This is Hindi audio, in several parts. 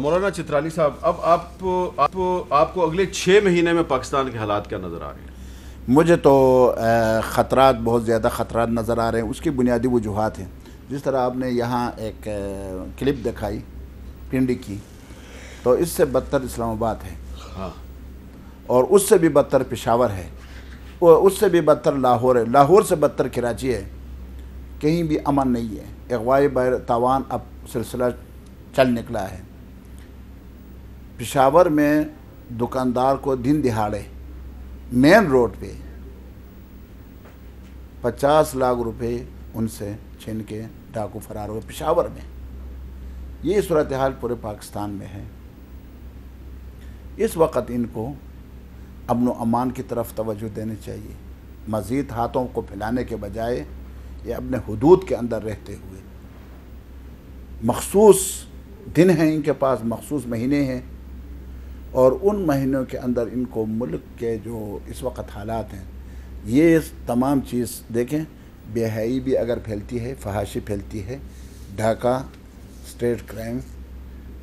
मौलाना चित्राली साहब, अब आपको अगले 6 महीने में पाकिस्तान के हालात क्या नज़र आ रहे हैं? मुझे तो ख़तरात, बहुत ज़्यादा ख़तरात नज़र आ रहे हैं। उसकी बुनियादी वजूहात हैं, जिस तरह आपने यहाँ एक क्लिप दिखाई पिंडी की, तो इससे बदतर इस्लामाबाद है। हाँ। और उससे भी बदतर पेशावर है, और उससे भी बदतर लाहौर है, लाहौर से बदतर कराची है। कहीं भी अमन नहीं है। अगवाई तावान अब सिलसिला चल निकला है। पेशावर में दुकानदार को दिन दिहाड़े मेन रोड पे 50 लाख रुपए उनसे छीन के डाकू फरार हुए पेशावर में। ये सूरत हाल पूरे पाकिस्तान में है। इस वक्त इनको अमन व अमान की तरफ तवज्जो देनी चाहिए। मज़ीद हाथों को फैलाने के बजाय ये अपने हदूद के अंदर रहते हुए, मखसूस दिन हैं इनके पास, मखसूस महीने हैं, और उन महीनों के अंदर इनको मुल्क के जो इस वक्त हालात हैं, ये तमाम चीज़ देखें। बेहयाई भी अगर फैलती है, फहाशी फैलती है, ढाका स्टेट क्राइम,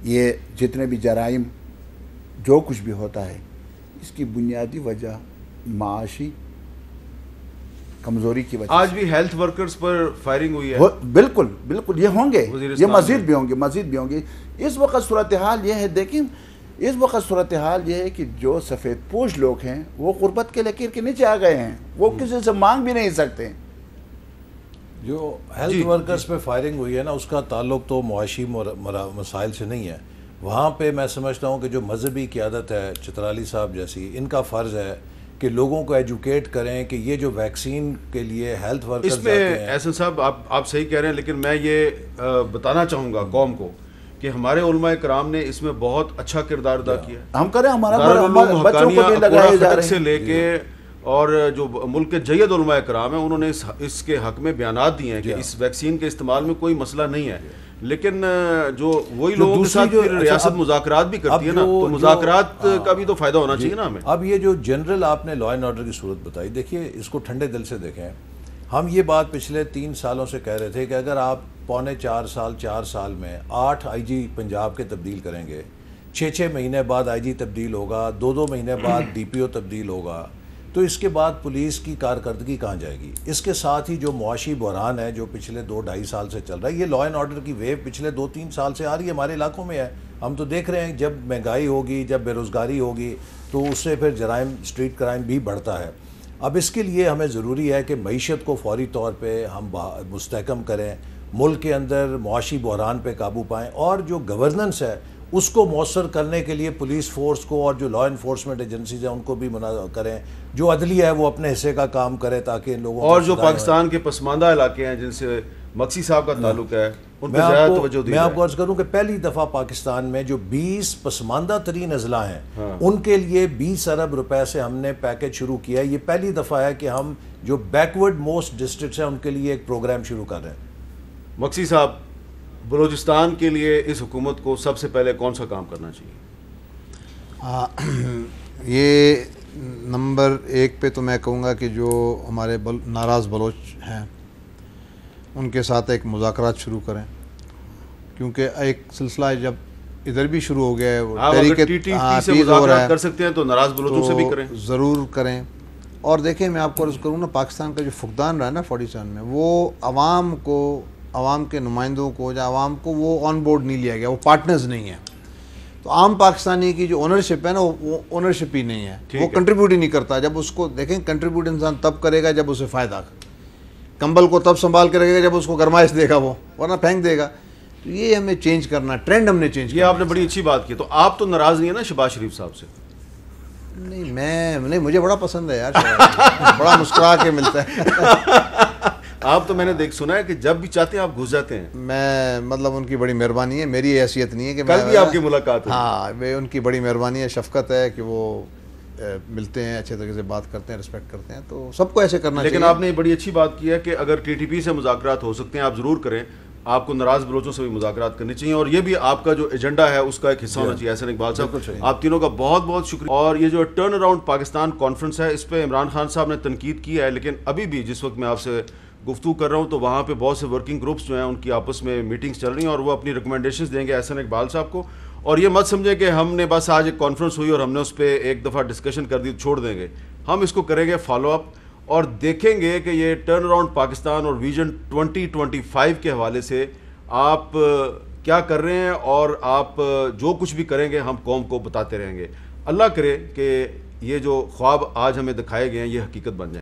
ये जितने भी जराइम जो कुछ भी होता है, इसकी बुनियादी वजह माशी कमजोरी की वजह। आज भी हेल्थ वर्कर्स पर फायरिंग हुई है। बिल्कुल बिल्कुल, ये होंगे, ये मजीद भी होंगे। इस वक्त सूरत हाल ये है, देखें, इस वक्त सूरत हाल ये है कि जो सफ़ेद पोश लोग हैं वो गुर्बत के लकीर के नीचे आ गए हैं, वो किसी से मांग भी नहीं सकते। जो हेल्थ वर्कर्स पे फायरिंग हुई है ना, उसका ताल्लुक तो मुआशी मसाइल से नहीं है। वहाँ पर मैं समझता हूँ कि जो मजहबी क़यादत है, चित्राली साहब जैसी, इनका फ़र्ज़ है कि लोगों को एजुकेट करें कि ये जो वैक्सीन के लिए हेल्थ वर्कर्स इसमें एहसन साहब आप सही कह रहे हैं, लेकिन मैं ये बताना चाहूँगा कौम को कि हमारे उलमा कराम ने इसमें बहुत अच्छा किरदार अदा किया। हम करें, हमारा से लेके और जो मुल्क के जय्यद उलमा कराम है, उन्होंने इसके हक में बयानात दिए हैं कि इस वैक्सीन के इस्तेमाल में कोई मसला नहीं है, लेकिन जो वही लोगों के साथ रियासत मुज़ाकरात भी करती है ना, तो मुज़ाकरात का भी तो फ़ायदा होना चाहिए ना हमें। अब ये जो जनरल आपने लॉ एंड ऑर्डर की सूरत बताई, देखिए इसको ठंडे दिल से देखें। हम ये बात पिछले 3 सालों से कह रहे थे कि अगर आप पौने 4 साल में 8 IG पंजाब के तब्दील करेंगे, 6-6 महीने बाद IG तब्दील होगा, 2-2 महीने बाद DPO तब्दील होगा, तो इसके बाद पुलिस की कारकर्दगी कहाँ जाएगी? इसके साथ ही जो मुआशी बहरान है जो पिछले 2-2.5 साल से चल रहा है, ये लॉ एंड ऑर्डर की वेव पिछले 2-3 साल से आ रही है, हमारे इलाकों में है। हम तो देख रहे हैं जब महंगाई होगी, जब बेरोज़गारी होगी, तो उससे फिर जराइम, स्ट्रीट क्राइम भी बढ़ता है। अब इसके लिए हमें ज़रूरी है कि मईशत को फौरी तौर पर हम मुस्तहकम करें, मुल्क के अंदर मुआशी बहरान पर काबू पाएँ, और जो गवर्नेंस है उसको मौसर करने के लिए पुलिस फोर्स को और जो लॉ इन्फोर्समेंट एजेंसीज हैं उनको भी मना करें, जो अदलिया है वो अपने हिस्से का काम करे, ताकि इन लोगों और जो पाकिस्तान के पसमानदा इलाके हैं जिनसे मक्सी साहब का ताल्लुक है, उन पर ज़्यादा तवज्जो दें। मैं आपको अर्ज़ करूँ कि पहली दफ़ा पाकिस्तान में जो 20 पसमानदा तरीन अजला हैं, हाँ, उनके लिए 20 अरब रुपए से हमने पैकेज शुरू किया है। ये पहली दफ़ा है कि हम जो बैकवर्ड मोस्ट डिस्ट्रिक्ट हैं उनके लिए एक प्रोग्राम शुरू कर रहे हैं। मक्सी साहब, बलोचिस्तान के लिए इस हुकूमत को सबसे पहले कौन सा काम करना चाहिए? ये नंबर 1 पे तो मैं कहूँगा कि जो हमारे नाराज़ बलोच हैं उनके साथ एक मुज़ाकरात शुरू करें, क्योंकि एक सिलसिला जब इधर भी शुरू हो गया है, कर सकते हैं तो नाराज़ बलोचों से भी करें, ज़रूर करें। और देखें, मैं आपको अर्ज़ करूँगा, पाकिस्तान का जो फुकदान रहा है ना 47 में, वो आवाम को, आवाम के नुमाइंदों को या आवाम को वो ऑन बोर्ड नहीं लिया गया, वो पार्टनर्स नहीं है। तो आम पाकिस्तानी की जो ओनरशिप है ना, वो ओनरशिप ही नहीं है, वो कंट्रीब्यूट ही नहीं करता। जब उसको देखें, कंट्रीब्यूट इंसान तब करेगा जब उसे फ़ायदा, कंबल को तब संभाल के रखेगा जब उसको गरमाइश देगा वो, वरना फेंक देगा। तो ये हमें चेंज करना, ट्रेंड हमने चेंज किया। आपने बड़ी अच्छी बात की। तो आप तो नाराज़ नहीं है ना शबाब शरीफ साहब से? नहीं, नहीं, मुझे बड़ा पसंद है यार, बड़ा मुस्कुरा के मिलता है। आप तो मैंने सुना है कि जब भी चाहते हैं आप घुस जाते हैं। मैं मतलब उनकी बड़ी मेहरबानी है, मेरी हैसियत नहीं है कि कल भी आपकी मुलाकात हो। हाँ, वे उनकी बड़ी मेहरबानी है, शफकत है कि वो मिलते हैं, अच्छे तरीके से बात करते हैं, रिस्पेक्ट करते हैं, तो सबको ऐसे करना चाहिए। लेकिन आपने बड़ी अच्छी बात की है कि अगर TTP से मुज़ाकरात हो सकते हैं आप ज़रूर करें, आपको नाराज़ बलोचों से भी मुज़ाकरात करनी चाहिए, और ये भी आपका जो एजेंडा है उसका एक हिस्सा होना चाहिए। अहसन इकबाल साहब, आप तीनों का बहुत बहुत शुक्रिया। और ये जो टर्न अराउंड पाकिस्तान कॉन्फ्रेंस है, इस पर इमरान खान साहब ने तनकीद की है, लेकिन अभी भी जिस वक्त मैं आपसे गुफ्तगू कर रहा हूँ तो वहाँ पे बहुत से वर्किंग ग्रुप्स जो हैं उनकी आपस में मीटिंग्स चल रही हैं, और वो अपनी रिकमेंडेशंस देंगे एहसन इकबाल साहब को, और ये मत समझें कि हमने बस आज एक कॉन्फ्रेंस हुई और हमने उस पर एक दफ़ा डिस्कशन कर दी छोड़ देंगे। हम इसको करेंगे फॉलोअप और देखेंगे कि ये टर्न अराउंड पाकिस्तान और विजन 2025 के हवाले से आप क्या कर रहे हैं और आप जो कुछ भी करेंगे हम कौम को बताते रहेंगे। अल्लाह करे कि ये जो ख्वाब आज हमें दिखाए गए हैं ये हकीकत बन जाए।